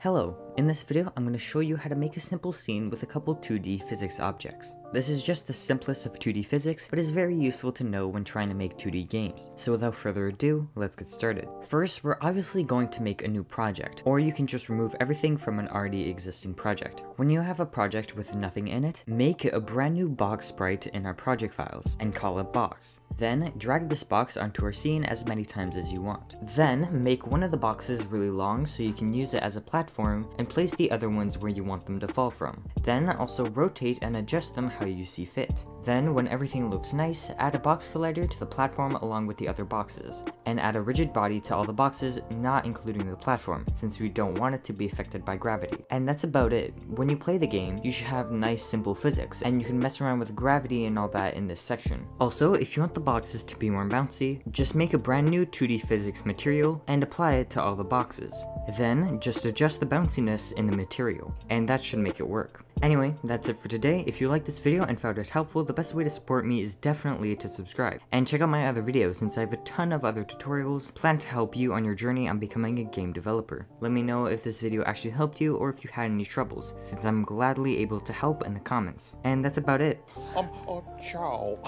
Hello, in this video I'm going to show you how to make a simple scene with a couple 2D physics objects. This is just the simplest of 2D physics, but is very useful to know when trying to make 2D games. So without further ado, let's get started. First, we're obviously going to make a new project, or you can just remove everything from an already existing project. When you have a project with nothing in it, make a brand new box sprite in our project files, and call it box. Then, drag this box onto our scene as many times as you want. Then, make one of the boxes really long so you can use it as a platform, and place the other ones where you want them to fall from. Then, also rotate and adjust them how you see fit. Then, when everything looks nice, add a box collider to the platform along with the other boxes, and add a rigid body to all the boxes, not including the platform, since we don't want it to be affected by gravity. And that's about it. When you play the game, you should have nice simple physics, and you can mess around with gravity and all that in this section. Also, if you want the boxes to be more bouncy, just make a brand new 2D physics material and apply it to all the boxes. Then, just adjust the bounciness in the material, and that should make it work. Anyway, that's it for today. If you liked this video and found it helpful, the best way to support me is definitely to subscribe. And check out my other videos since I have a ton of other tutorials planned to help you on your journey on becoming a game developer. Let me know if this video actually helped you or if you had any troubles, since I'm gladly able to help in the comments. And that's about it. Ciao.